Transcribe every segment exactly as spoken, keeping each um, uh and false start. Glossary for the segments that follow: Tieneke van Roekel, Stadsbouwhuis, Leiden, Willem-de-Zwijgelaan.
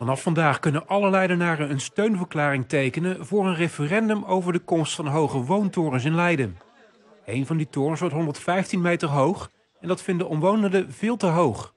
Vanaf vandaag kunnen alle Leidenaren een steunverklaring tekenen voor een referendum over de komst van hoge woontorens in Leiden. Een van die torens wordt honderdvijftien meter hoog en dat vinden omwonenden veel te hoog.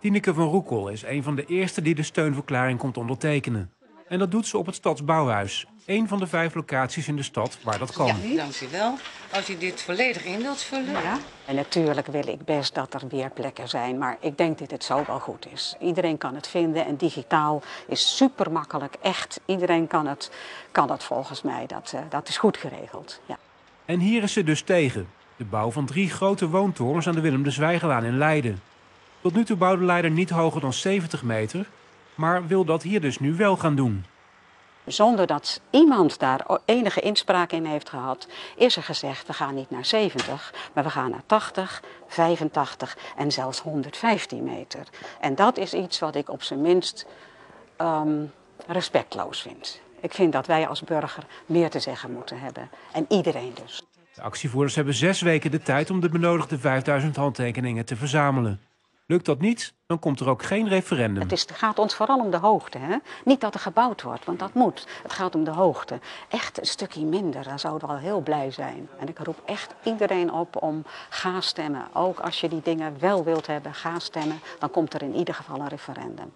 Tieneke van Roekel is een van de eerste die de steunverklaring komt ondertekenen. En dat doet ze op het Stadsbouwhuis, een van de vijf locaties in de stad waar dat kan. Ja, dank u wel. Als u dit volledig in wilt vullen. Ja. En natuurlijk wil ik best dat er weer plekken zijn, maar ik denk dat het zo wel goed is. Iedereen kan het vinden en digitaal is super makkelijk, echt. Iedereen kan het, kan het volgens mij, dat, uh, dat is goed geregeld. Ja. En hier is ze dus tegen. De bouw van drie grote woontorens aan de Willem-de-Zwijgelaan in Leiden. Tot nu toe bouwde Leiden niet hoger dan zeventig meter... maar wil dat hier dus nu wel gaan doen. Zonder dat iemand daar enige inspraak in heeft gehad, is er gezegd, we gaan niet naar zeventig, maar we gaan naar tachtig, vijfentachtig en zelfs honderdvijftien meter. En dat is iets wat ik op zijn minst um, respectloos vind. Ik vind dat wij als burger meer te zeggen moeten hebben. En iedereen dus. De actievoerders hebben zes weken de tijd om de benodigde vijfduizend handtekeningen te verzamelen. Lukt dat niet, dan komt er ook geen referendum. Het is, gaat ons vooral om de hoogte. Hè? Niet dat er gebouwd wordt, want dat moet. Het gaat om de hoogte. Echt een stukje minder, dan zouden we al heel blij zijn. En ik roep echt iedereen op om ga stemmen. Ook als je die dingen wel wilt hebben, ga stemmen. Dan komt er in ieder geval een referendum.